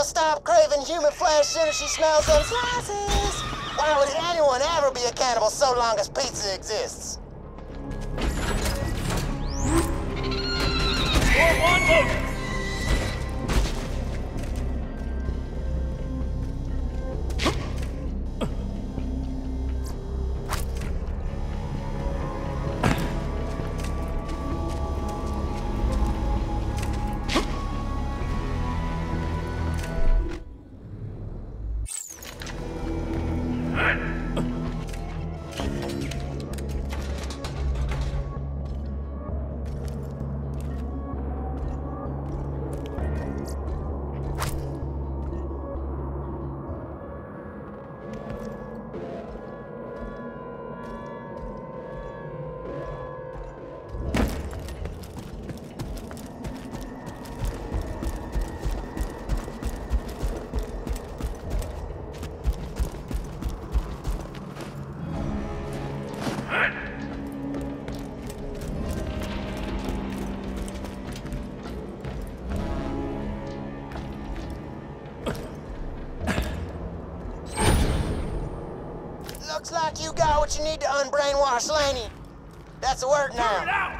she'll stop craving human flesh soon as she smells those slices. Why would anyone ever be a cannibal so long as pizza exists? One vote! Looks like you got what you need to unbrainwash Laney. That's a word now. Turn it out!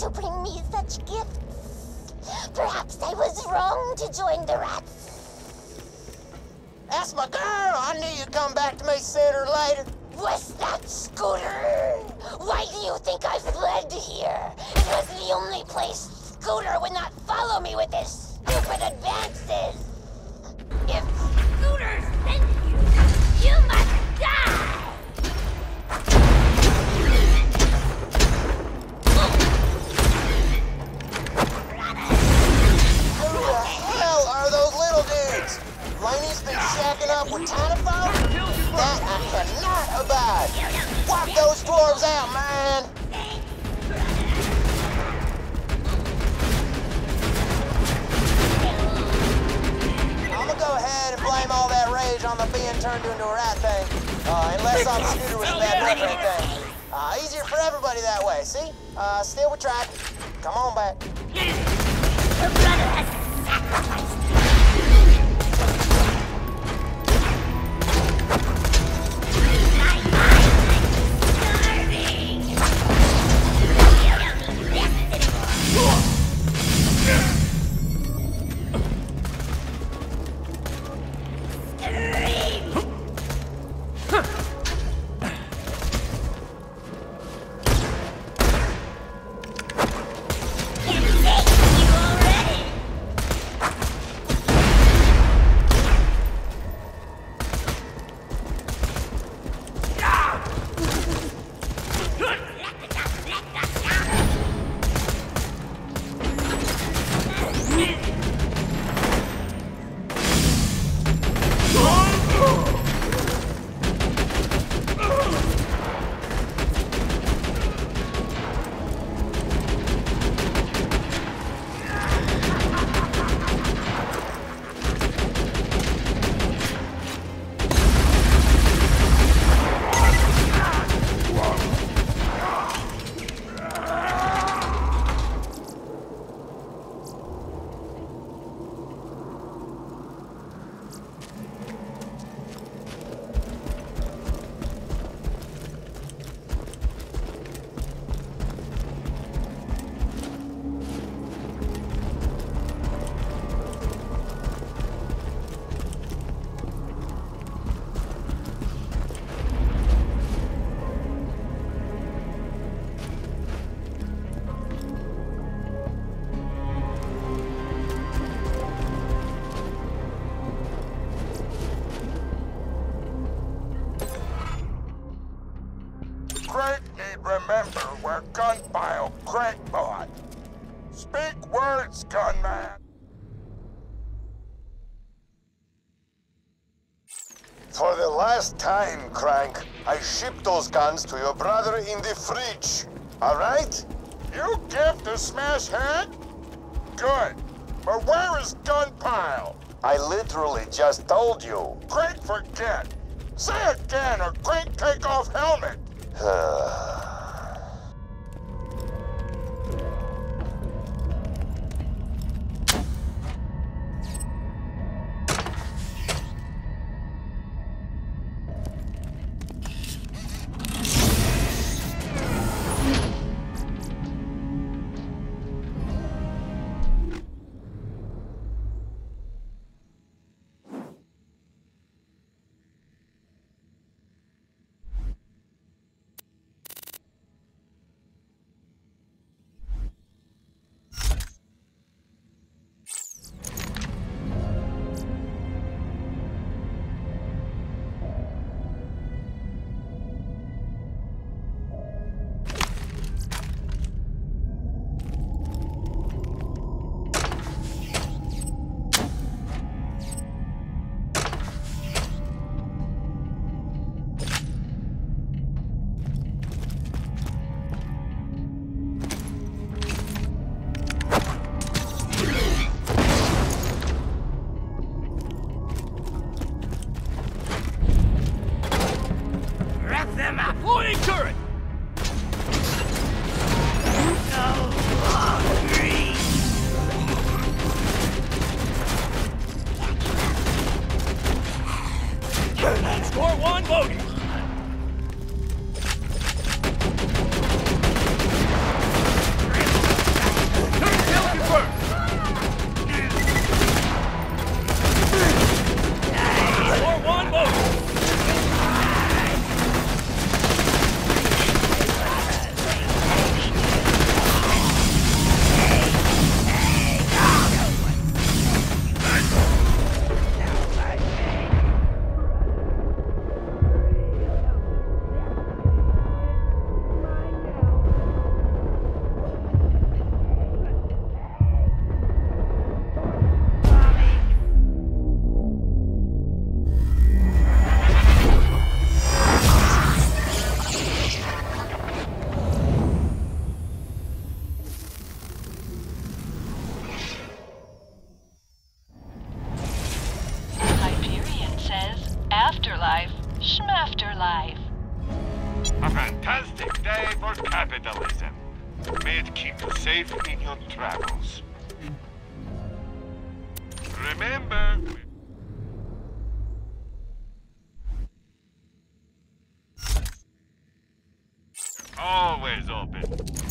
To bring me such gifts. Perhaps I was wrong to join the rats. That's my girl. I knew you'd come back to me sooner or later. Was that Scooter? Why do you think I fled here? It was the only place Scooter would not follow me with his stupid advances. If Scooter sent you, you must die! Laney's been shacking up with Titanfall? That I cannot abide! Wipe those dwarves out, man! I'ma go ahead and blame all that rage on the being turned into a rat thing. Unless I'm Scooter with a bad breath or anything. Easier for everybody that way, see? Still we're trying. Come on back. Her brother has sacrificed. crackpot. Speak words, gunman. For the last time, Crank, I shipped those guns to your brother in the fridge, all right? You give the smash head? Good. But where is Gunpile? I literally just told you. Crank, forget. Say again or Crank take off helmet. Afterlife, Schmafterlife. A fantastic day for capitalism. May it keep you safe in your travels. Remember... Always open.